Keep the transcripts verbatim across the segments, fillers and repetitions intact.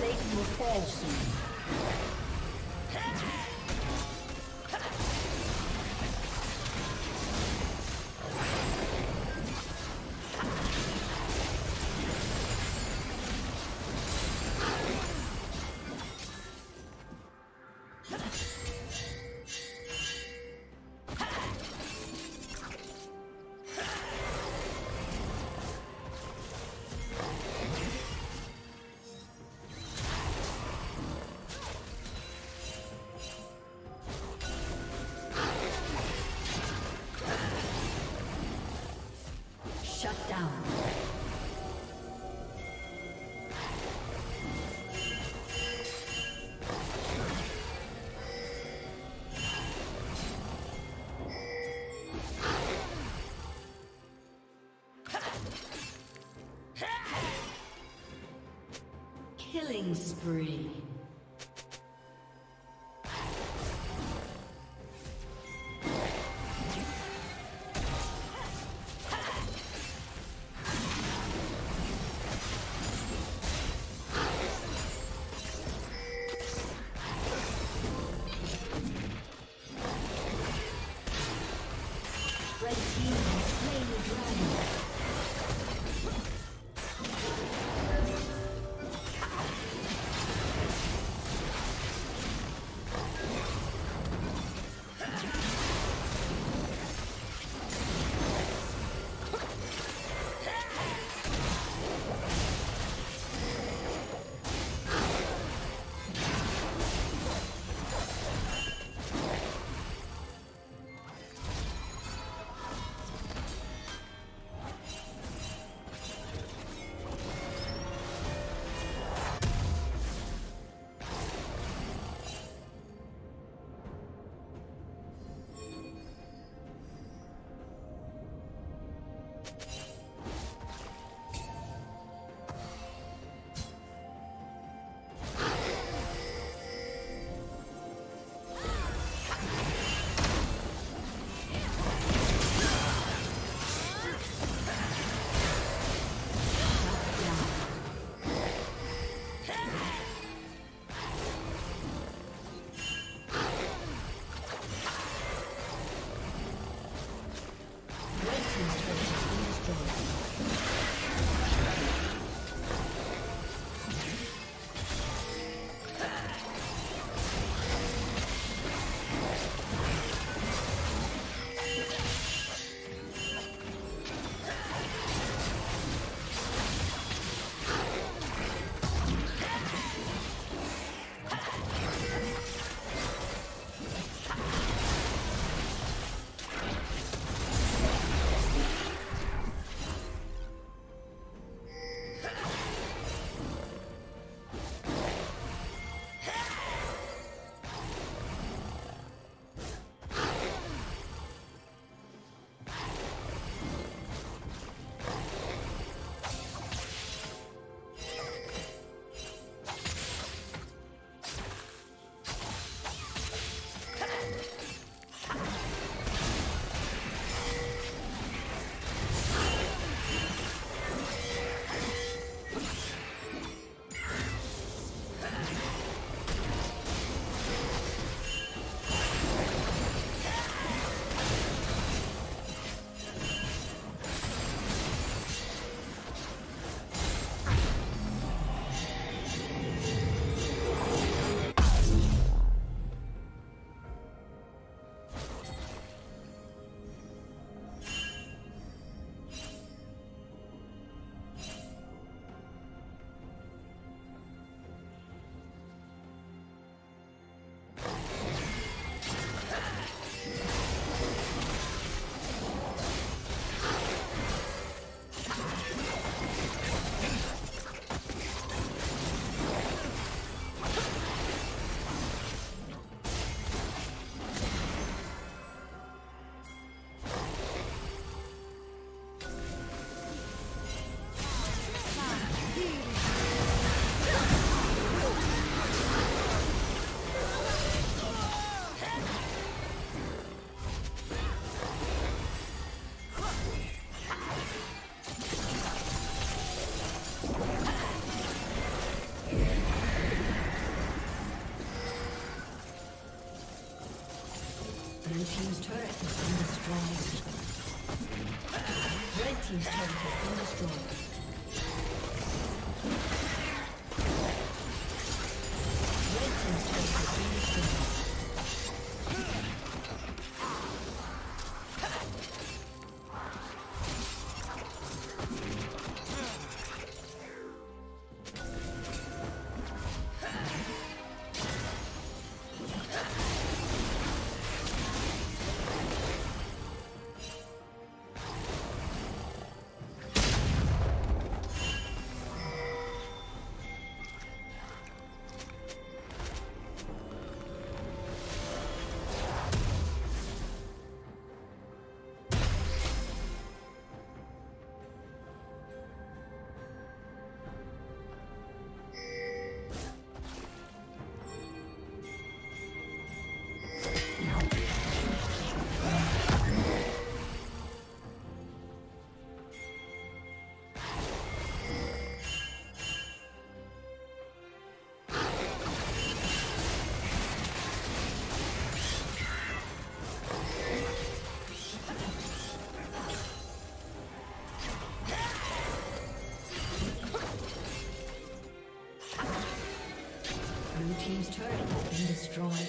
Satan will fall soon. Shut down. Killing spree. Dragon. Blue team's turret has been destroyed. Red team's turret has been destroyed. Team's turret has been destroyed.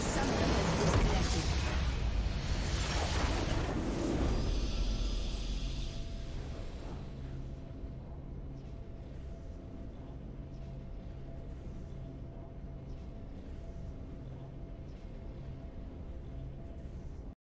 Something.